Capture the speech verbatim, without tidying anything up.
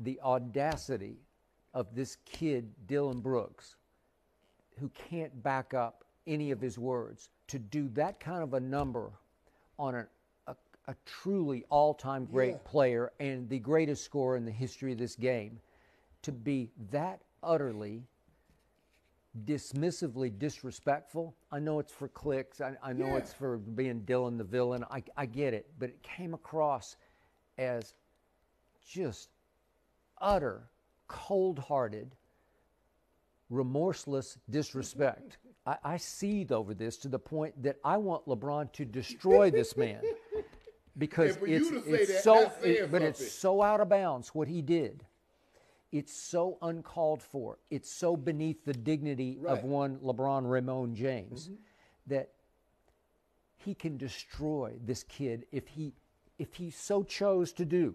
the audacity of this kid, Dillon Brooks, who can't back up any of his words, to do that kind of a number on a, a, a truly all-time great yeah. player and the greatest scorer in the history of this game, to be that utterly dismissively disrespectful. I know it's for clicks. I, I know yeah. it's for being Dillon the villain. I, I get it. But it came across as just utter, cold-hearted, remorseless disrespect. I, I seethe over this to the point that I want LeBron to destroy this man because it's, it's that, so, it, but it's so out of bounds what he did. It's so uncalled for. It's so beneath the dignity right. of one LeBron Ramon James mm-hmm. that he can destroy this kid if he if he so chose to do.